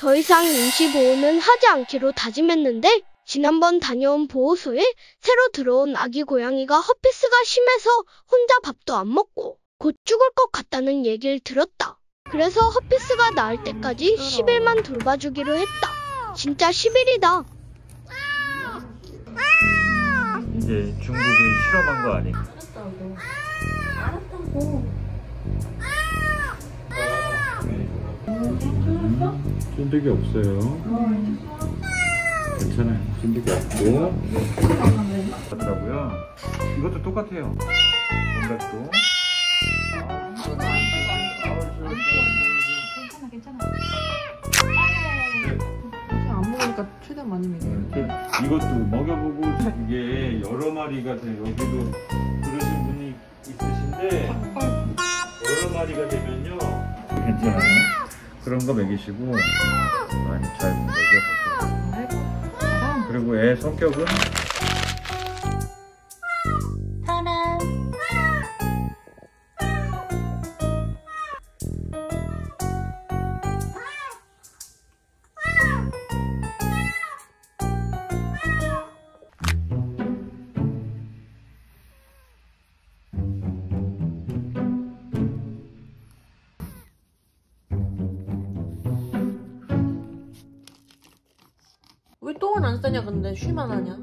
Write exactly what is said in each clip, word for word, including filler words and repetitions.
더 이상 임시 보호는 하지 않기로 다짐했는데 지난번 다녀온 보호소에 새로 들어온 아기 고양이가 허피스가 심해서 혼자 밥도 안 먹고 곧 죽을 것 같다는 얘기를 들었다. 그래서 허피스가 나을 때까지 십 일만 돌봐주기로 했다. 진짜 십 일이다. 이제 중국이 실험한 거 아니야? 알았다고. 알았다고. 찐득이 없어요. 괜찮아요. 찐득이 없고. 같더라고요. 이것도 똑같아요. 원각도. 괜찮아, 괜찮아. 안 먹으니까 최대한 많이 먹어요. 이것도 먹여보고 이게 여러 마리가 돼. 여기도 그러신 분이 있으신데 여러 마리가 되면요. 괜찮아요. 그런 거 먹이시고 많이 잘 먹여보세요. 그리고 애 성격은 왜 똥을 안 싸냐 근데 쉬만 하냐?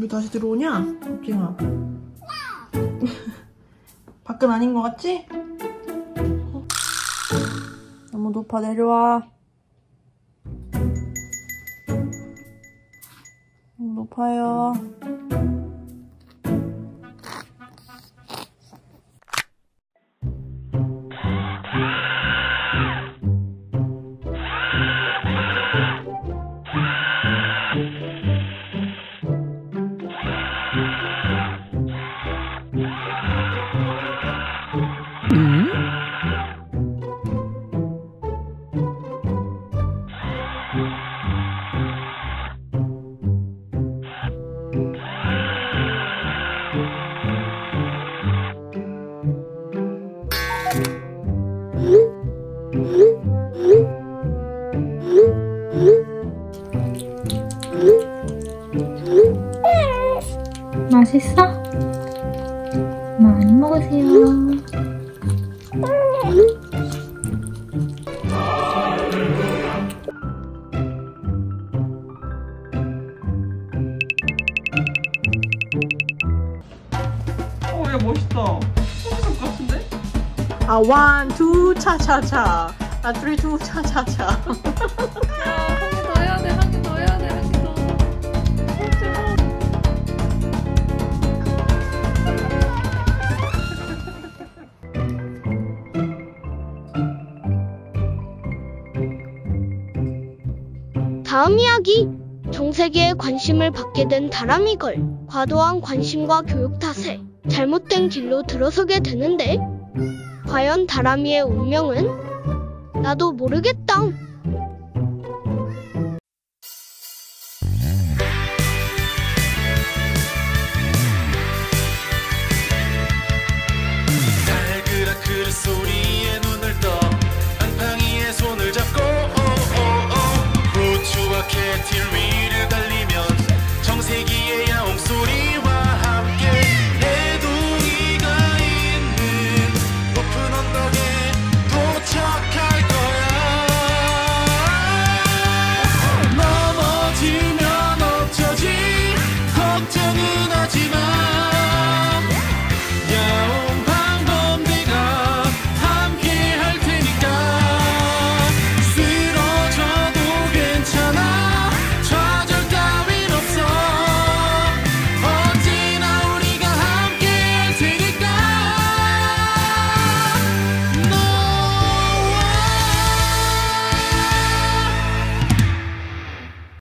왜 다시 들어오냐? 덕진아 밖은 아닌 것 같지? 너무 높아 내려와. 너무 높아요. 맛있어? 많이 먹으세요. 오, 야 멋있다. 소주잔 같은데? 아, 원, 투, 차차차. 아, 쓰리, 투, 차차차. 다음 이야기. 전 세계에 관심을 받게 된 다람이걸. 과도한 관심과 교육 탓에 잘못된 길로 들어서게 되는데 과연 다람이의 운명은? 나도 모르겠다.